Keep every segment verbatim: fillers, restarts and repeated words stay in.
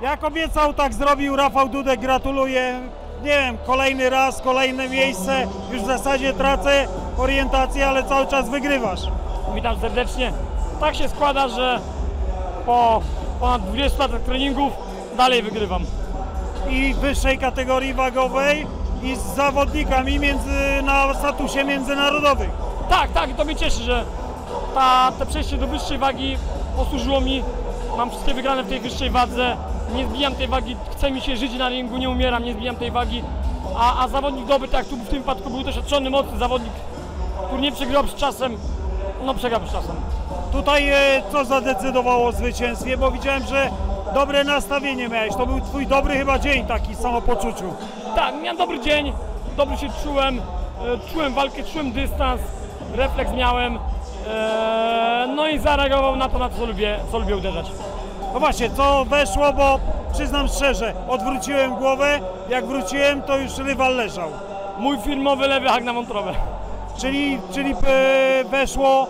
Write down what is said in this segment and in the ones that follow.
Jak obiecał, tak zrobił Rafał Dudek, gratuluję. Nie wiem, kolejny raz, kolejne miejsce, już w zasadzie tracę orientację, ale cały czas wygrywasz. Witam serdecznie. Tak się składa, że po ponad dwudziestu latach treningów dalej wygrywam. I w wyższej kategorii wagowej i z zawodnikami między, na statusie międzynarodowym. Tak, tak, to mnie cieszy, że ta, te przejście do wyższej wagi posłużyło mi. Mam wszystkie wygrane w tej wyższej wadze, nie zbijam tej wagi, chce mi się żyć na ringu, nie umieram, nie zbijam tej wagi. A, a zawodnik dobry, tak tu w tym wypadku był doświadczony, mocny zawodnik, który nie przegrał z czasem, no przegrał z czasem. Tutaj co zadecydowało o zwycięstwie, bo widziałem, że dobre nastawienie miałeś, to był twój dobry chyba dzień taki w samopoczuciu. Tak, miałem dobry dzień, dobrze się czułem, czułem walkę, czułem dystans, refleks miałem. No i zareagował na to, na co lubię, co lubię uderzać. No właśnie, to weszło, bo przyznam szczerze, odwróciłem głowę, jak wróciłem, to już rywal leżał. Mój firmowy lewy hak na wątrobę. Czyli, czyli weszło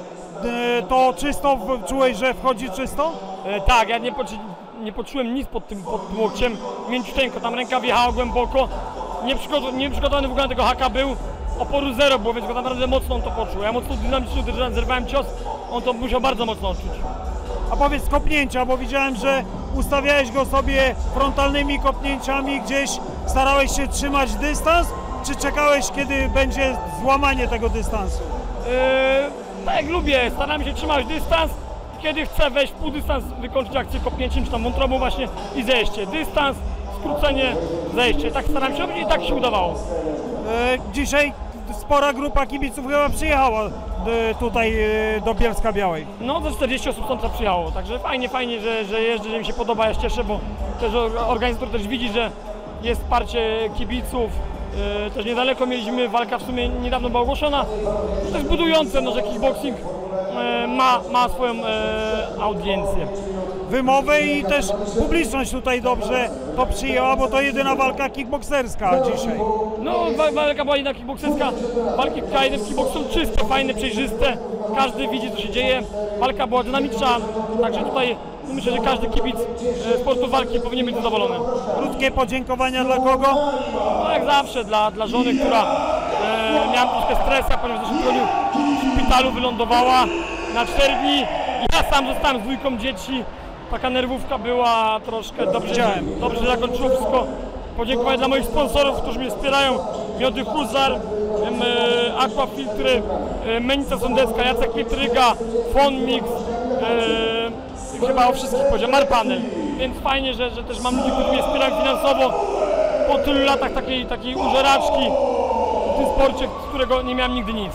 to czysto, czułeś, że wchodzi czysto? Tak, ja nie, poczu nie poczułem nic pod tym pod łokciem, mięciuteńko, tam ręka wjechała głęboko, nieprzygotowany w ogóle na tego haka był. Oporu zero było, więc go naprawdę mocno on to poczuł. Ja mocno dynamicznie uderzałem, zerwałem cios, on to musiał bardzo mocno odczuć. A powiedz kopnięcia, bo widziałem, że ustawiałeś go sobie frontalnymi kopnięciami, gdzieś starałeś się trzymać dystans, czy czekałeś, kiedy będzie złamanie tego dystansu? Yy, tak jak lubię, starałem się trzymać dystans, kiedy chcę wejść w pół dystans, wykończyć akcję kopnięciem, czy tam wątrobą właśnie i zejście. Dystans, skrócenie, zejście. Tak starałem się robić i tak się udawało. Yy, dzisiaj spora grupa kibiców chyba przyjechała tutaj do Bielska Białej. No ze czterdziestu osób stąd przyjechało, także fajnie, fajnie, że, że jeżdżę, że mi się podoba, ja się cieszę, bo też organizator też widzi, że jest wsparcie kibiców, też niedaleko mieliśmy, walka w sumie niedawno była ogłoszona, też budujące, no, że kickboxing ma, ma swoją audiencję. Wymowę i też publiczność tutaj dobrze to przyjęła, bo to jedyna walka kickbokserska dzisiaj. No, wa walka była jedyna kickbokserska, walki K jeden w kickboks są czyste, fajne, przejrzyste, każdy widzi, co się dzieje, walka była dynamiczna, także tutaj myślę, że każdy kibic z sportu walki powinien być zadowolony. Krótkie podziękowania dla kogo? No, jak zawsze, dla, dla żony, która e, miała troszkę stresa, ponieważ w zeszłym tygodniu w szpitalu wylądowała na cztery dni, ja sam zostałem z dwójką dzieci. Taka nerwówka była troszkę, dobrze, dobrze zakończyło wszystko. Podziękowania dla moich sponsorów, którzy mnie wspierają. Miody Huzar, Aqua Filtry, Menita Sądecka, Jacek Pietryga, Fonmix, e, chyba o wszystkich poziom, Arpanel. Więc fajnie, że, że też mam ludzi, którzy mnie wspierają finansowo po tylu latach takiej, takiej użeraczki w tym sporcie, z którego nie miałem nigdy nic.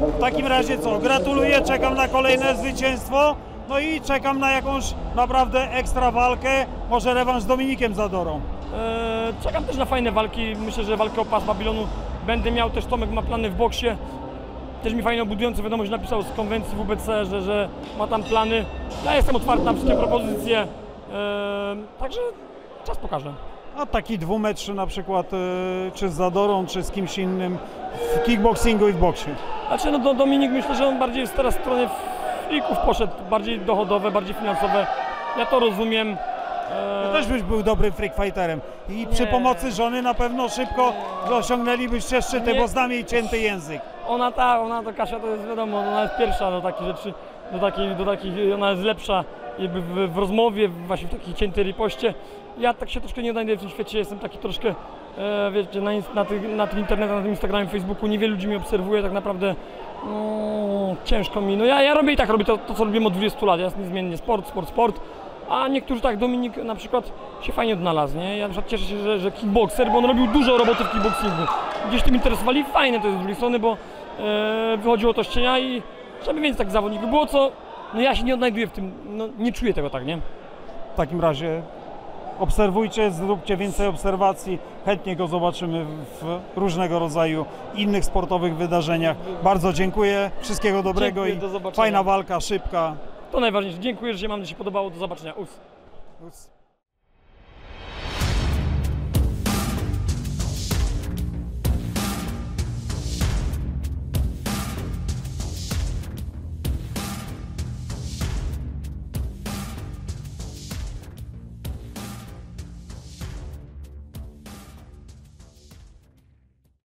W takim razie co, gratuluję, czekam na kolejne zwycięstwo. No i czekam na jakąś naprawdę ekstra walkę, może rewanż z Dominikiem Zadorą. Eee, czekam też na fajne walki, myślę, że walkę o pas Babilonu będę miał, też Tomek ma plany w boksie. Też mi fajną budującą wiadomość napisał z konwencji W B C, że, że ma tam plany. Ja jestem otwarty na wszystkie propozycje, eee, także czas pokaże. A taki dwumecz na przykład, yy, czy z Zadorą, czy z kimś innym w kickboxingu i w boksie? Znaczy no do Dominik, myślę, że on bardziej jest teraz w stronie klików poszedł, bardziej dochodowe, bardziej finansowe, ja to rozumiem. Ja też byś był dobrym freakfighterem i nie. Przy pomocy żony na pewno szybko osiągnęlibyście szczyty, bo znam jej cięty język. Ona ta, ona to Kasia, to jest wiadomo, ona jest pierwsza do takich rzeczy, do takich, do takich ona jest lepsza jakby w, w rozmowie, właśnie w takiej ciętej ripoście. Ja tak się troszkę nie odnajdę w tym świecie, jestem taki troszkę, e, wiecie, na, na, ty, na tym internecie, na tym Instagramie, Facebooku, niewielu ludzi mnie obserwuje, tak naprawdę no, ciężko mi, no ja, ja robię i tak robię to, to, co robiłem od dwudziestu lat, ja niezmiennie sport, sport, sport, a niektórzy tak, Dominik na przykład się fajnie odnalazł, nie? Ja na przykład cieszę się, że, że kickboxer, bo on robił dużo roboty w kickboxingu, gdzieś tym interesowali, fajne to jest z drugiej strony, bo e, wychodziło to z cienia i żeby więcej tak zawodników było, co no ja się nie odnajduję w tym, no nie czuję tego tak, nie? W takim razie obserwujcie, zróbcie więcej obserwacji, chętnie go zobaczymy w różnego rodzaju innych sportowych wydarzeniach. Bardzo dziękuję, wszystkiego dobrego dziękuję, i do zobaczenia. Fajna walka, szybka. To najważniejsze, dziękuję, że się, mam, że się podobało, do zobaczenia. Us. Us.